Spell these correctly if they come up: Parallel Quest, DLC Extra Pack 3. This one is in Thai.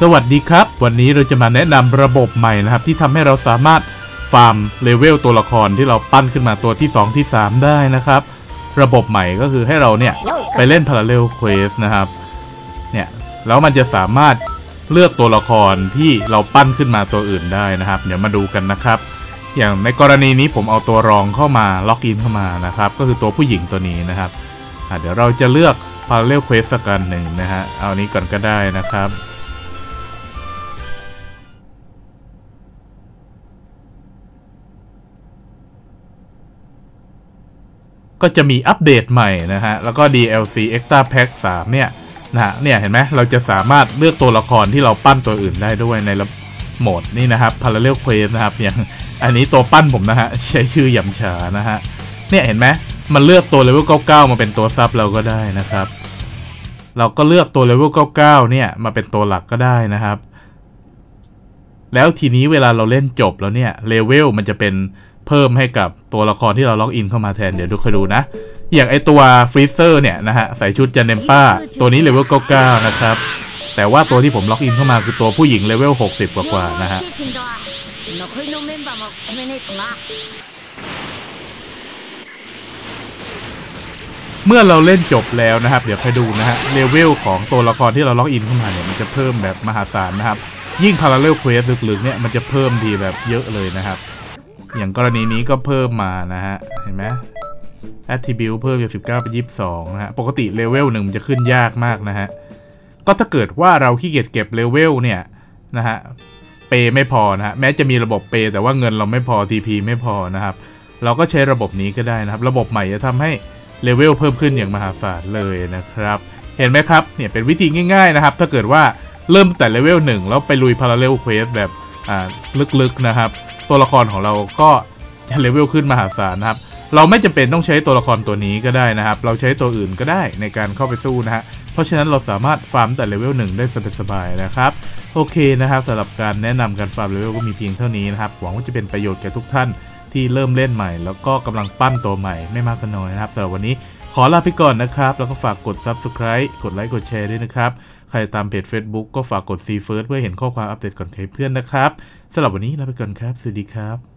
สวัสดีครับวันนี้เราจะมาแนะนำระบบใหม่นะครับที่ทำให้เราสามารถฟาร์มเลเวลตัวละครที่เราปั้นขึ้นมาตัวที่2ที่3ได้นะครับระบบใหม่ก็คือให้เราเนี่ยไปเล่น Parallel Quest นะครับเนี่ยแล้วมันจะสามารถเลือกตัวละครที่เราปั้นขึ้นมาตัวอื่นได้นะครับเดี๋ยวมาดูกันนะครับอย่างในกรณีนี้ผมเอาตัวรองเข้ามาล็อกอินเข้ามานะครับก็คือตัวผู้หญิงตัวนี้นะครับเดี๋ยวเราจะเลือก Parallel Quest สักอันหนึ่งนะฮะเอานี้ก่อนก็ได้นะครับก็จะมีอัปเดตใหม่นะฮะแล้วก็ DLC Extra Pack 3เนี่ยนะฮะเนี่ยเห็นไหมเราจะสามารถเลือกตัวละครที่เราปั้นตัวอื่นได้ด้วยในโหมดนี่นะครับ Parallel Quest นะครับอย่างอันนี้ตัวปั้นผมนะฮะใช้ชื่อยำฉานะฮะเนี่ยเห็นไหมมันเลือกตัวเลเวล99มาเป็นตัวซับเราก็ได้นะครับเราก็เลือกตัวเลเวล99เนี่ยมาเป็นตัวหลักก็ได้นะครับแล้วทีนี้เวลาเราเล่นจบแล้วเนี่ยเลเวลมันจะเป็นเพิ่มให้กับตัวละครที่เราล็อกอินเข้ามาแทนเดี๋ยวดูค่อยดูนะอย่างไอตัวฟรีเซอร์เนี่ยนะฮะใส่ชุดจันเนมป้าตัวนี้เลเวล99นะครับแต่ว่าตัวที่ผมล็อกอินเข้ามาคือตัวผู้หญิงเลเวล60กว่าๆนะฮะเมื่อเราเล่นจบแล้วนะครับเดี๋ยวค่อยดูนะฮะเลเวลของตัวละครที่เราล็อกอินเข้ามาเนี่ยมันจะเพิ่มแบบมหาศาลนะครับยิ่ง Parallel Quest ลึกๆเนี่ยมันจะเพิ่มดีแบบเยอะเลยนะครับอย่างกรณีนี้ก็เพิ่มมานะฮะเห็นไหม attribute เพิ่มจาก19เป็น22นะฮะปกติเลเวลหนึ่งมันจะขึ้นยากมากนะฮะก็ถ้าเกิดว่าเราขี้เกียจเก็บเลเวลเนี่ยนะฮะเปย์ไม่พอนะฮะแม้จะมีระบบเปย์แต่ว่าเงินเราไม่พอ TP ไม่พอนะครับเราก็ใช้ระบบนี้ก็ได้นะครับระบบใหม่จะทำให้เลเวลเพิ่มขึ้นอย่างมหาศาลเลยนะครับเห็นไหมครับเนี่ยเป็นวิธีง่ายๆนะครับถ้าเกิดว่าเริ่มแต่เลเวล1แล้วไปลุย Parallel Quest แบบลึกๆนะครับตัวละครของเราก็จะเลเวลขึ้นมหาศาลนะครับเราไม่จำเป็นต้องใช้ตัวละครตัวนี้ก็ได้นะครับเราใช้ตัวอื่นก็ได้ในการเข้าไปสู้นะฮะเพราะฉะนั้นเราสามารถฟาร์มแต่เลเวล1ได้สบายๆนะครับโอเคนะครับสำหรับการแนะนำการฟาร์มเลเวลก็มีเพียงเท่านี้นะครับหวังว่าจะเป็นประโยชน์แก่ทุกท่านที่เริ่มเล่นใหม่แล้วก็กำลังปั้นตัวใหม่ไม่มากก็น้อยนะครับสำหรับวันนี้ขอลาไปก่อนนะครับแล้วก็ฝากกด Subscribe กดไลค์กดแชร์ด้วยนะครับใครตามเพจ Facebook ก็ฝากกด See First เพื่อเห็นข้อความอัปเดตก่อนใครเพื่อนนะครับสำหรับวันนี้ลาไปก่อนครับสวัสดีครับ